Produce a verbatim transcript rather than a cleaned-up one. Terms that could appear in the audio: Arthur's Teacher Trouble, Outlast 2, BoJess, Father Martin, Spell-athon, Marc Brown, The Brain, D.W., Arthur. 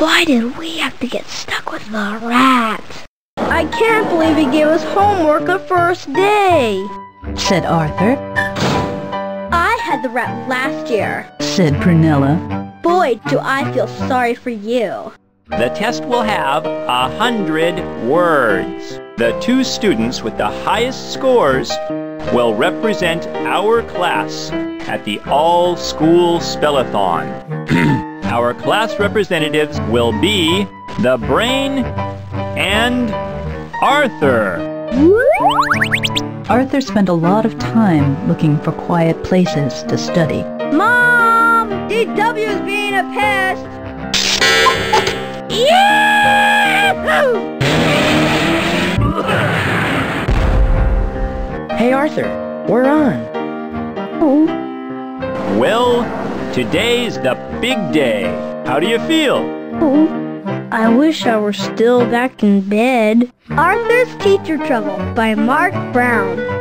Why did we have to get stuck with the rat? I can't believe he gave us homework the first day, said Arthur. I had the rat last year, said Prunella. Boy, do I feel sorry for you. The test will have a hundred words. The two students with the highest scores will represent our class at the all-school spellathon. Our class representatives will be The Brain and Arthur. Arthur spent a lot of time looking for quiet places to study. Mom! D W is being a pest! Yahoo! Hey Arthur, we're on. Oh. Well, today's the big day. How do you feel? Oh, I wish I were still back in bed. Arthur's Teacher Trouble by Marc Brown.